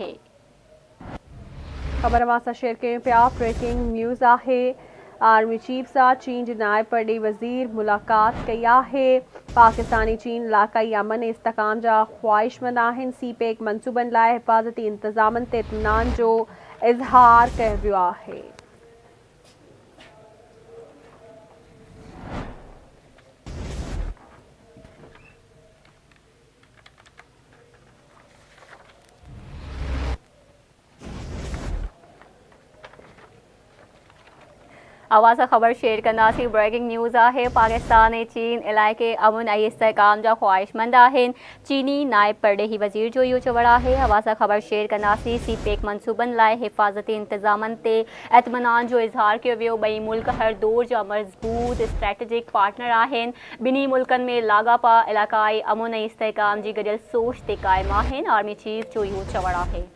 आहे। खबर अवासा शेयर कयूं पिया, ब्रेकिंग न्यूज़ आहे। आर्मी चीफ सा चीन के नायब वॾे वज़ीर मुलाक़ात कई आहे। पाकिस्तानी चीन इलाक़ाई अमन इस्तेहकाम जा ख़्वाहिशमंद आहिनि। सीपेक मनसूबनि लाइ हिफ़ाज़ती इंतज़ामनि ते इत्मीनान जो इज़हार कयो वियो आहे। आवाज़ खबर शेयर कंदासीं। ब्रेकिंग न्यूज़ आहे। पाकिस्तान ऐं चीन इलाइक़े अमन ऐं इस्तेहकाम जा ख़्वाहिशमंद आहिनि। चीनी नायब परॾेही वज़ीर जो इहो चवणु आहे। आवाज़ ख़बर शेयर कंदासीं। सीपेक मनसूबनि लाइ हिफ़ाज़ती इंतज़ामनि ते इत्मीनान जो इज़हार कयो वियो। ॿई मुल्क हर दौर जा मज़बूत स्ट्रेटेजिक पार्टनर आहिनि। ॿिन्ही मुल्कनि में लाॻापा इलाक़ाई अमन ऐं इस्तेहकाम जी गॾियल सोच ते क़ाइमु आहिनि। आर्मी चीफ जो इहो चवणु आहे।